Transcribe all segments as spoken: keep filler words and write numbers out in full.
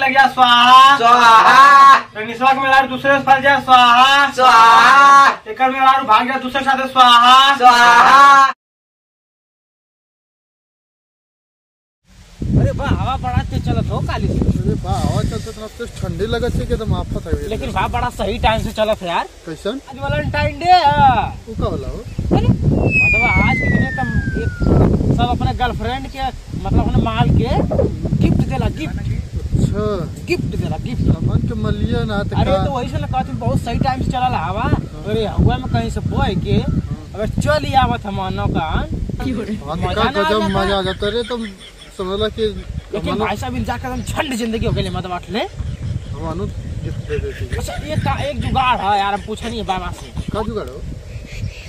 लग गया स्वाहा स्वाहा। निशवा के मेला दूसरे फल जाए स्वाहा स्वाहा। एक मेला भाग गया दूसरे साथ स्वाहा स्वाहा। अरे बा हवा बड़ा तेज चलत हो काली। अरे बा हवा चलत ना तो ठंडी लगत है एकदम आफत है। लेकिन बा बड़ा सही टाइम से चलत है यार। कैसन? आज वैलेंटाइन डे है। उ का होला हो? अरे मतलब आज के दिन एकदम एक सब अपने गर्लफ्रेंड के मतलब अपने माल के गिफ्ट देला गिफ्ट। अच्छा गिफ्ट देला गिफ्ट मन के मलिया ना त। अरे तो वही से ना कहत बहुत सही टाइम से चलल हवा। अरे हवा में कहीं से बोए के अगर चल आवत हमनो कान मजा ना जब मजा आ जाता रे तो समझला कि लेकिन भाई साहब इन जाकर हम झंड जिंदगी हो गई मत बात ले हमानु गिफ्ट दे देती है। अच्छा ये का एक जुगाड़ है यार हम पूछा नहीं बाबा से का जुगाड़ हो।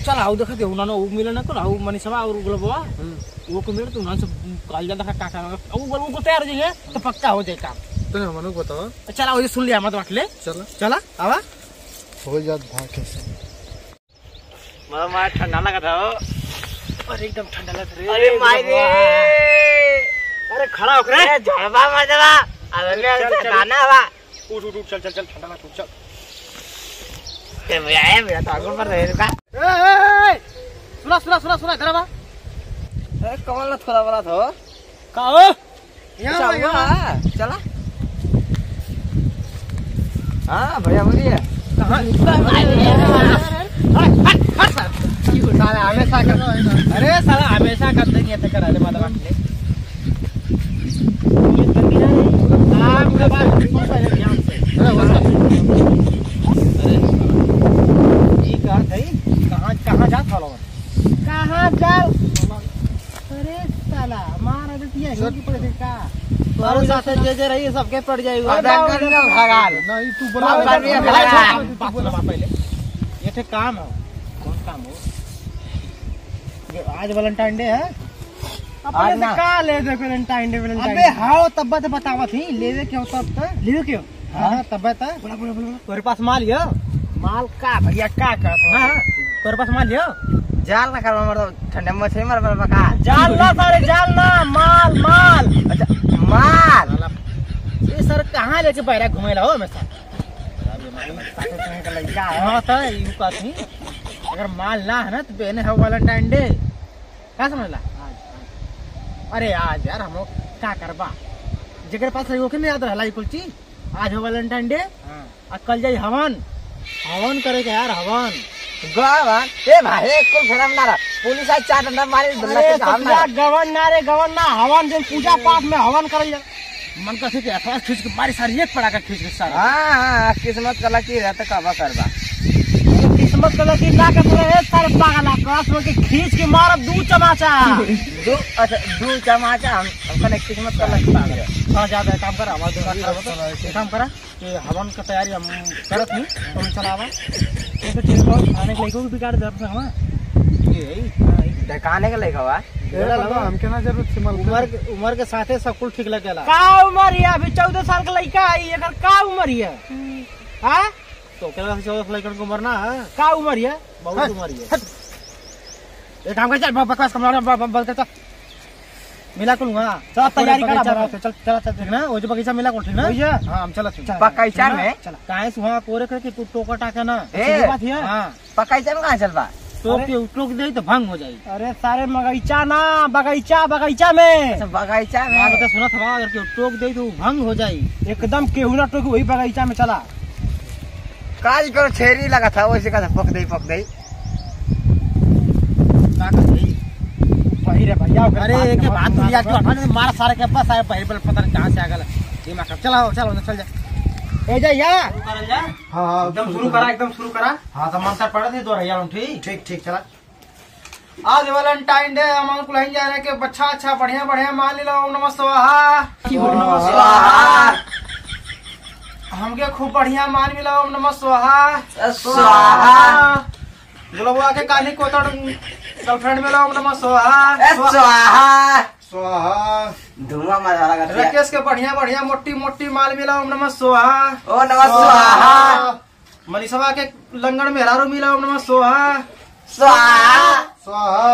चल आओ देख दे उना ना उ मिले ना को आओ मनीषवा और गुलबवा वो को मिले तो उना से काल जा देखा काका अब वो को तैयार हो जाए तो पक्का हो जाए काम। तने हमानु बताओ। चल आओ ये सुन लिया मत बात ले। चल चला आवा हो जात भाग कैसे मतलब मार ठंडा लगा था। अरे एकदम ठंडा लग रे। अरे माय रे अरे खड़ा होकर अरे जड़वा मजवा अरे मैं गाना हवा उठ उठ उठ चल चल चल ठंडा मत उठ चल। ए भैया ए भैया तागुन पर रहे का। ए सुना सुना सुना सुना इधर आ। अरे कौन ला थोड़ा बड़ा था का हो यहां आ चला। हां भैया बोलिए कहां इतना अरे हट हट साला हमेशा कर। अरे साला हमेशा करते नहीं है कर अरे मत बात ले। अरे ये कहां गई कहां कहां जा था लोग कहां जाओ। अरे साला मार देती है की पड़ से का और साथ जे जे रही सबके पड़ जाएगा डंगर ना भगाल नहीं तू बोला पहले ये थे काम है। कौन काम हो आज वैलेंटाइन डे है अपन से का ले दे वैलेंटाइन डे वैलेंटाइन। अबे हां तब तो बतावा थी लेवे क्यों तब तो लेवे क्यों। हां तब तो बोला बोला बोला तोरे पास माल है माल का भैया का का। हां तोरे पास माल है जाल ना कर मर ठंडे मछली मर बका जाल ना सारे जाल ना माल माल अच्छा माल। ये सर कहां लेके बहरा घुमेला हो हमेशा। अरे मालूम है का लइका हां तो यू का थी अगर माल ना है ना तो बहने है वैलेंटाइन डे का समझला। अरे आज यार हम का करबा जेकर पास रहो के नहीं याद रहला कुल चीज। आज हो वैलेंटाइन डे आ कल जाई हवन हवन करे के यार हवन गवा। ए भाई कुल भरम ना रहा पुलिस आज चार डंडा मारे गवन ना रे गवन ना हवन जब पूजा पाठ में हवन करल मन कसे के अफवाह खींच के मारे सारी एक पड़ा का खींच के सारा। हां हां किस्मत कला की रहता काबा करबा किस्मत कला की ना के पूरा सारे पागल आकाश में के खींच के मारब दू चमाचा दो अच्छा दो चमाचा हम हमने किस्मत का लगता है। हां ज्यादा काम कर आवाज दो काम करा कि हवन का तैयारी हम करत नहीं तुम चलावा ये तो ठीक हो खाने के लेको भी काट दब हवा ये ढकाने के लेको हुआ एड़ा लगा हमके ना जरूरत से उम्र उम्र के साथ सब कुल ठीक लगेला। का उम्र है अभी चौदह साल का लड़का है एकर का उम्र है। हां तो केला से चौदह लड़कन को उम्र ना का उम्र है बहुत उम्र है। ये काम कर चल बकवास कमरा बंद कर चल मिला को लूंगा चल तैयारी कर चल चल चल ठीक ना वो जो बगीचा मिला को ठीक ना भैया। हां हम चला चल बगीचा में चल काहे सुहा कोरे करके तू टोका टाका ना ये बात है। हां बगीचा में कहां चलबा तो के उठोक दे तो भंग हो जाई। अरे सारे बगीचा ना बगीचा बगीचा में अच्छा बगीचा में हां तो सुनो थवा अगर के टोक दे तो भंग हो जाई एकदम केहू ना टोक वही बगीचा में चला काज करो छेरी लगा था वैसे का पक दे पक दे भैया। अरे एक बात तो लिया क्यों हमारे मार सारे के पास आए पहले पर पता नहीं कहां से आ गला दिमाग का चला हो चलो चल जा ए जा या करल जा। हां एकदम शुरू करा एकदम शुरू करा। हां तो मन से पड़े थे दो यार ठीक ठीक ठीक चला। आज वैलेंटाइन डे हम को लाइन जा रहे के अच्छा अच्छा बढ़िया बढ़िया माल ले लो नमस्वाहा नमस्वाहा हमके खूब बढ़िया माल मिला नमस्वाहा स्वाहा बोलो आके काली कोतड़ गर्लफ्रेंड में लाओ नमः स्वाहा स्वाहा स्वाहा धुआं मजा लगा। राकेश के बढ़िया बढ़िया मोटी मोटी माल मिला नमः स्वाहा ओ नमः स्वाहा। मनीषवा के लंगड़ में हरारो मिला नमः स्वाहा स्वाहा स्वाहा।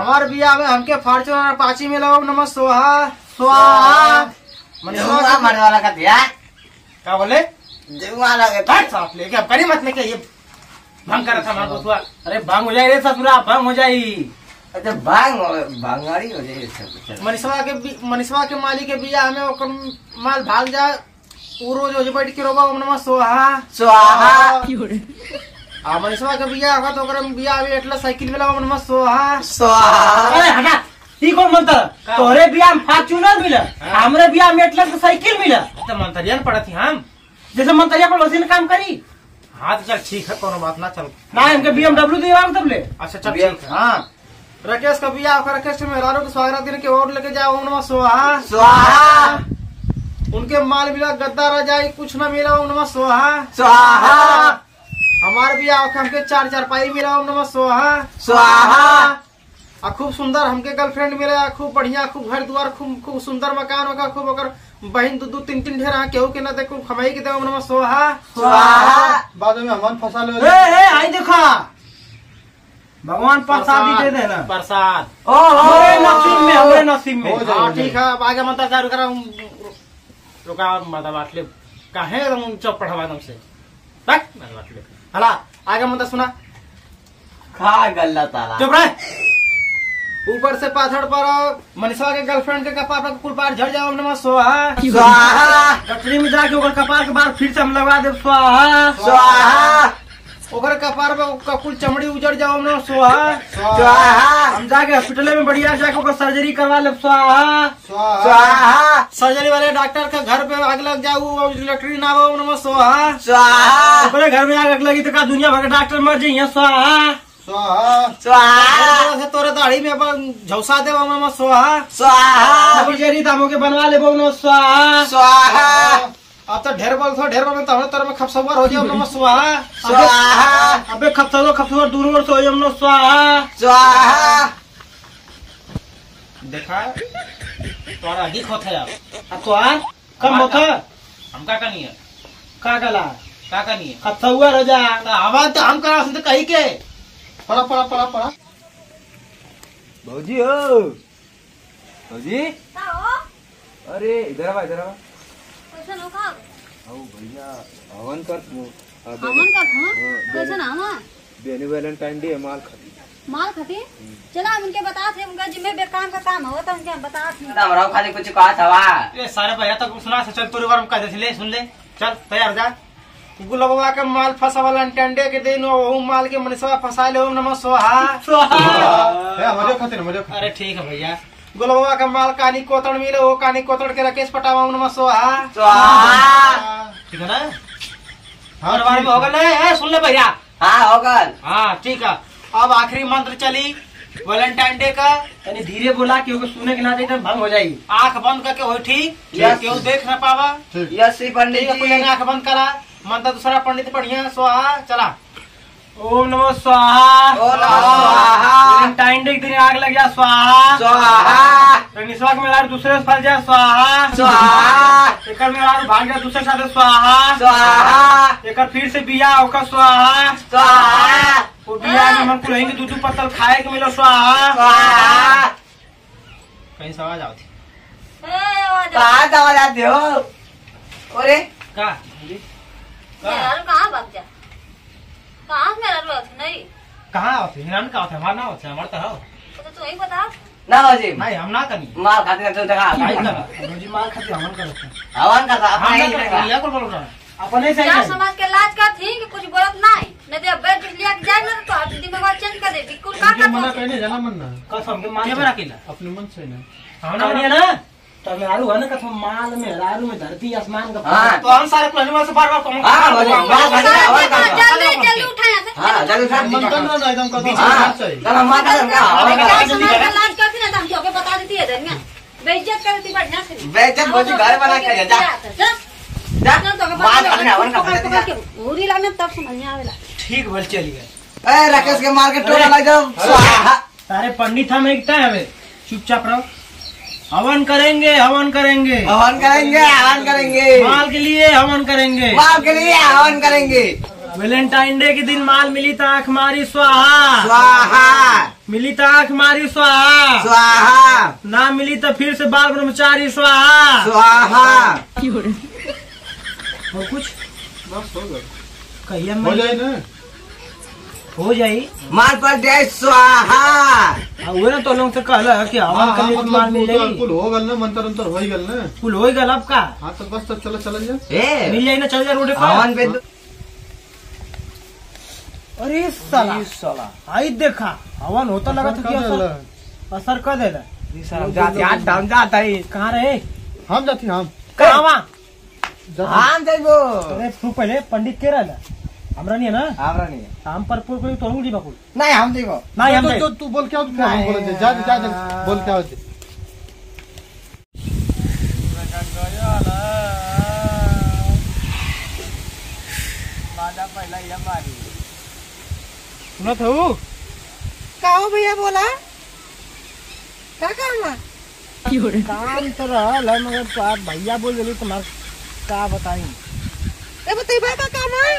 हमार बियाह में हमके फार्चूनर पाची मिला नमः स्वाहा स्वाहा। मारने वाला का दिया। क्या बोले वाला के क्या करी मत लेके ये भांग कर रहा था। अरे भांग हो जाए ससुरा, भांग हो जाए। अच्छा भांग भांगाड़ी हो जाए। मनीषवा के मनीषवा के माली के बिया में माल भाग जा रोज बैठ के रोबा नमः सोहा सोहा। आ मनीषवा के बिया होगा तो ओकरा में बिया आवे एटला साइकिल वाला नमः सोहा सोहा। अरे हटा ई कोन मंत्र तोरे बिया में फॉर्च्यूनर मिला, हमरे बिया में एटला साइकिल मिला। त मंत्रियां पड़ती हम जैसे मंत्रियां पर वसीन काम करी। हां तो चल ठीक है, कोनो बात ना। चल ना इनके बीएमडब्ल्यू देवाम तब ले। अच्छा चल ठीक है। हां राकेश का बिया होगा, राकेश मेहरानो के स्वागत दिन के और लेके जाओ नमः सोहा सोहा। उनके माल मिला गद्दा रजाई कुछ न मिला ओम नमः सोहा स्वाहा। हमारे भी आओ हमके चार चार पाई मिला ओम नमः सोहा स्वाहा। और खूब सुंदर हमके गर्लफ्रेंड मिला, खूब बढ़िया, खूब घर द्वार, खूब खूब सुंदर मकान होगा, खूब अगर बहन दो दो तीन तीन ढेर केहू के न दे खूब खमाई के दे ओम नमः सोहा स्वाहा। बाद में भगवान फंसा ले। आई देखा भगवान प्रसाद दे देना प्रसाद। ओहो नसीब में हमरे नसीब में। हां ठीक है, अब आगे मंत्र चालू करा तो का माता बाटले काहे रम चप पढ़ावा तुमसे तक माता बाटले। हला आगे मत सुना खा गल्ला ताला चुप रह। ऊपर से पाथड़ पर मनीषा के गर्लफ्रेंड के कपार पर कुल पार झड़ जाओ नमः स्वाहा स्वाहा। गठरी में जाके ओकर कपार के बार फिर से हम लगा दे स्वाहा स्वाहा। ओकर कपार पर कुल चमड़ी उजड़ जाओ नमः स्वाहा स्वाहा। हम जाके हॉस्पिटल में बढ़िया जाके ओकर सर्जरी करवा ले स्वाहा स्वाहा। सर्जरी वाले डॉक्टर के घर पे आग लग जाऊ इलेक्ट्रिक ना हो नमः स्वाहा स्वाहा। अपने घर में आग लगी तो का दुनिया भर के डॉक्टर मर जाइए स्वाहा स्वाहा। से तोरे दाढ़ी में झौसा दे नमः स्वाहा स्वाहा। सर्जरी दामों के बनवा ले नमः स्वाहा स्वाहा। अब तो ढेर बोल थो ढेर बोल में तो तरह में खपसवर हो जाओ नमः स्वाहा स्वाहा। अबे खपसवर खपसवर दूर दूर सो जाओ नमः स्वाहा स्वाहा। देखा तोरा अधिक होता है अब तोरा कम होता हम का कनी है का गला का कनी है खपसवर हो जा आवाज तो हम करा सुन कही के पड़ा पड़ा पड़ा पड़ा। भौजी हो भौजी का हो। अरे इधर आ इधर आ कैसन हो का औ भैया हवन कर हवन कर हां कैसन आवा बेनी वैलेंटाइन डे माल खाती माल खाती। चला उनके बता थे उनका जिम्मे बेकाम का काम हो तो उनके हम बता थे हमरा खाली कुछ कहा थावा। ए सारे भैया तक सुना से चल तोरे बारे में कह दे ले सुन ले चल तैयार जा। गुलबवा के माल फसा वैलेंटाइन डे के दिन ओ माल के मनीषवा फसा ले ओम नमः स्वाहा स्वाहा। ए मजे खातिर मजे। अरे ठीक है भैया गुलबा का माल कानी कोतड़ मिले वो कानी कोतड़ के राकेश पटावा नमः सोहा स्वाहा। ठीक है ना हर बार में होगा ना। है सुन ले भैया। हाँ होगा हाँ ठीक है। अब आखिरी मंत्र चली वैलेंटाइन डे का यानी धीरे बोला क्योंकि सुने के ना देख भंग हो जाएगी। आंख बंद करके हो ठीक क्यों देख न पावा। यस पंडित जी आंख बंद करा मंत्र दूसरा पंडित बढ़िया स्वाहा। चला ओम नमः स्वाहा वैलेंटाइन डे के दिन आग लग जा स्वाहा स्वाहा। निश्वास में लार दूसरे फल जा स्वाहा स्वाहा। एक में लार भाग जा दूसरे साथ स्वाहा स्वाहा। एक फिर से बिया होकर स्वाहा स्वाहा। वो बिया में हमको रहेंगे दूध पत्तल खाए के मिलो स्वाहा स्वाहा। कहीं सवाल आओ थी कहा दवा जाते हो। अरे का कहाँ भाग जा कहाँ मेरा रोज नहीं कहाँ होती हिरान का होता है हमारा ना होता है हमारा तो हो तो तू ही बता ना हो जी नहीं हम ना करनी माल खाते हैं तो देखा नहीं करा जी माल खाते हवन करते हैं हवन करता हम नहीं करेंगे लिया कौन बोलूँगा अपने सही क्या समाज के लाज का थी कि कुछ बोलत ना है नहीं तो अब बैठ लिया कि जाए ना तो आप दिमाग और चेंज कर दे बिल्कुल का कर मना करने जाना मन ना कसम के मान के रखिला अपने मन से ना हमना नहीं ना तो यारू है ना कथ माल में यारू में धरती आसमान का तो हम सारे प्लानिंग से बार-बार कम हां हो जाए जल्दी उठाया हां जल्दी उठा मंथन ना एकदम कर चला माता का लाज करती ना हम जो के बता देती है धनिया बेइज्जत करती बढ़िया से बेइज्जत बोझी घर बना के जा जा ना तो बात अपने हवन का पता पूरी लाने तब समझ में आवेला। ठीक बोल चलिए ए राकेश के मार के टोला लग जाओ सारे पंडित हम एकता है हमें चुपचाप रहो हवन करेंगे हवन करेंगे हवन करेंगे हवन करेंगे माल के लिए हवन करेंगे माल के लिए हवन करेंगे। वेलेंटाइन डे के दिन माल मिली तो आँख मारी स्वाहा स्वाहा, मिली तो आँख मारी स्वाहा स्वाहा, ना मिली तो फिर से बाल ब्रह्मचारी स्वाहा स्वाहा। और कुछ बस हो गया, कहिए हो जाए ना, हो जाये माल पर डे स्वाहा। वही ना तो लोग से कहल कि हवन करने के माल मिल जाएगी, कुल हो गल ना, मंत्र अंतर हो गल ना, कुल हो गल अब का। हाँ तो बस तब चलो चल जाए, मिल जाये ना, चल जाए रोड पर। अरे साला साला आई देखा हवन होता लगा था, असर असर कर दे जाता है। कहाँ रहे हम जाती, हम कहाँ हम जाबो। अरे तू पहले पंडित के रहा हमरा नहीं है ना, हमरा नहीं है, हम पर पूर कोई तोड़ू दी बाकुल नहीं, हम देखो नहीं, हम तो तू बोल क्या बोल दे, जा जा बोल क्या होते बादा पहला या मारी सुना था वो का भैया बोला का काम काम तो रहा है मगर आप भैया बोल दिली तुम्हारा का बताई बताइए का काम है।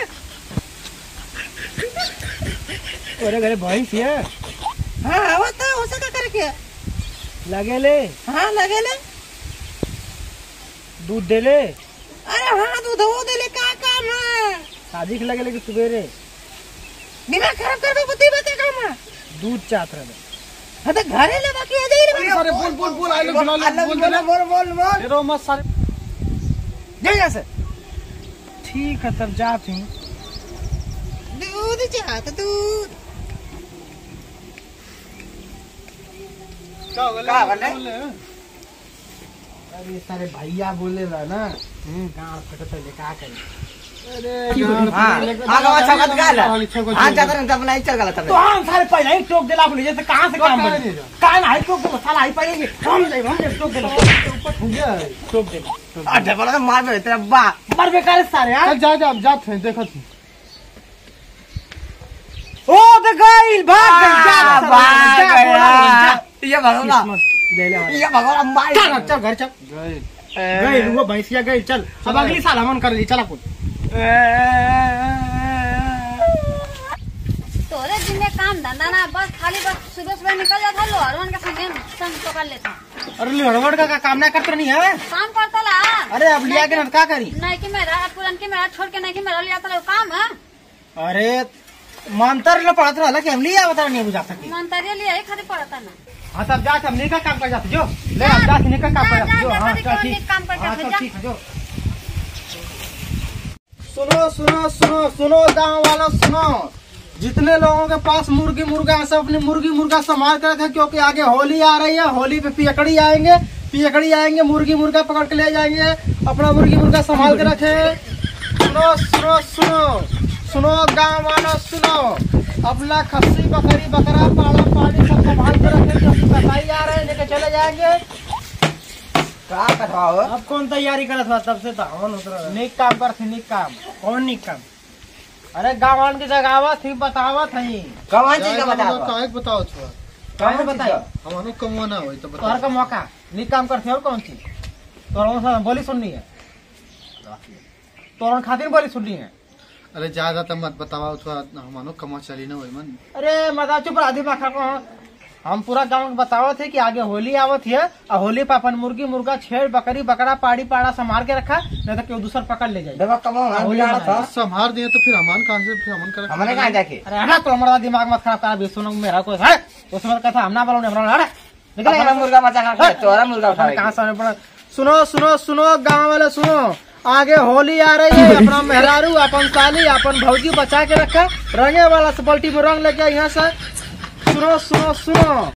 अरे घरे भैंस है, हाँ वो तो हो सका करके लगे ले, हाँ लगे ले दूध दे ले। अरे हाँ दूध वो दे ले, का काम है शादी के लगे ले कि सुबेरे दिमाग खराब कर दो, बुद्धि बता काम है दूध चाहत रहे हां तो घरे ले बाकी आ जाई रे। अरे बोल बोल बोल आई लो बोल बोल बोल बोल रो मत सारे जय जय से ठीक है तब जाती हूं। दूध चाहत दूध का का बोले। अरे सारे भैया बोले रहा ना गांड फटत ले का करे। भैंसिया गई चल, अब अगली साल हमन कर ली चला कुछ तोरे दिन में काम धंधा ना, बस खाली बस सुबह सुबह निकल जाता लोहरवन का संग संग पकड़ लेता। अरे लोहरवन का, का काम ना करता नहीं है, काम करता ला। अरे अब लिया के ना क्या करी, नहीं कि मेरा पुरन के मेरा छोड़ के नहीं कि मेरा लिया था काम है। अरे मंत्र लो पढ़त रहला कि हम लिया बता नहीं बुझा सके, मंत्र लिया है खाली पढ़ता ना। हां सब जा हम लेकर काम कर जाते जो ले, अब जा निकल काम कर जो। हां ठीक काम कर ठीक जो। सुनो सुनो सुनो सुनो गाँव वालों सुनो, जितने लोगों के पास मुर्गी मुर्गा है सब अपनी मुर्गी मुर्गा संभाल कर रखें, क्योंकि आगे होली आ रही है, होली पे पियकड़ी आएंगे, पियकड़ी आएंगे मुर्गी मुर्गा पकड़ के ले जाएंगे, अपना मुर्गी मुर्गा संभाल के रखें। सुनो सुनो सुनो सुनो गाँव वालों सुनो, अपना खस्सी बकरी बकरा पाला पानी सब संभाल के रखें, क्योंकि सफाई आ रहे हैं लेके चले जाएंगे। अब कौन तैयारी करत बा तब से हवन उतर रहा, निक काम कर थी, निक काम कौन निक काम। अरे गाँवान के जगावा थी बतावत है, गाँवान जी का बताओ काहे बताओ छोरा काहे बताओ, हमनो कमवाना होई तो बताओ, तोर का मौका निक काम कर थे और कौन थी तोर से बोली सुननी है, तोरन खातिर बोली सुननी है। अरे ज्यादा त मत बतावा छोरा, हमनो कमवा चली ना होई मन। अरे मदा चुप आधी माखा को, हम पूरा गांव में बतावत है कि आगे होली आवत है और होली पर अपन मुर्गी मुर्गा छेड़ बकरी बकरा पाड़ी पाड़ा संभाल के रखा, नहीं तो क्यों दूसर पकड़ ले जाए संभाल दिए तो फिर हमान कहाँ से फिर हमान कर हमने कहाँ जाके। अरे हटा तो हमारा दिमाग मत खराब करा, बेसुनो मेरा कोई है उसमें कथा हमना बोलो नहीं हमारा निकल मुर्गा मचा तोरा मुर्गा उठा कहाँ से पड़ा। सुनो सुनो सुनो गाँव वाले सुनो, आगे होली आ रही है, अपना मेहरारू अपन साली अपन भौजी बचा के रखा, रंगे वाला से बाल्टी में रंग लेके यहाँ से। सुनो सुनो सुनो